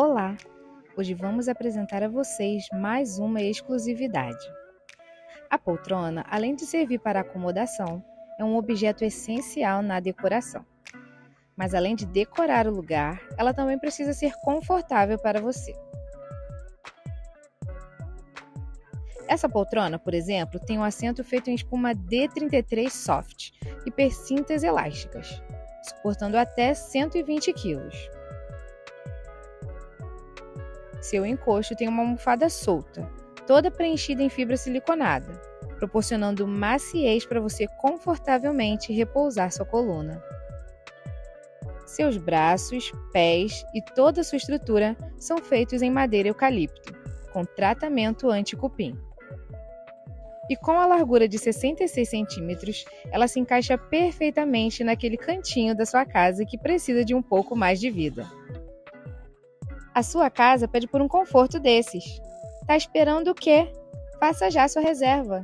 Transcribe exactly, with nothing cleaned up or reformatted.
Olá! Hoje vamos apresentar a vocês mais uma exclusividade. A poltrona, além de servir para acomodação, é um objeto essencial na decoração. Mas além de decorar o lugar, ela também precisa ser confortável para você. Essa poltrona, por exemplo, tem um assento feito em espuma D trinta e três soft e percintas elásticas, suportando até cento e vinte quilos. Seu encosto tem uma almofada solta, toda preenchida em fibra siliconada, proporcionando maciez para você confortavelmente repousar sua coluna. Seus braços, pés e toda a sua estrutura são feitos em madeira eucalipto, com tratamento anti-cupim. E com a largura de sessenta e seis centímetros, ela se encaixa perfeitamente naquele cantinho da sua casa que precisa de um pouco mais de vida. A sua casa pede por um conforto desses. Tá esperando o quê? Faça já sua reserva!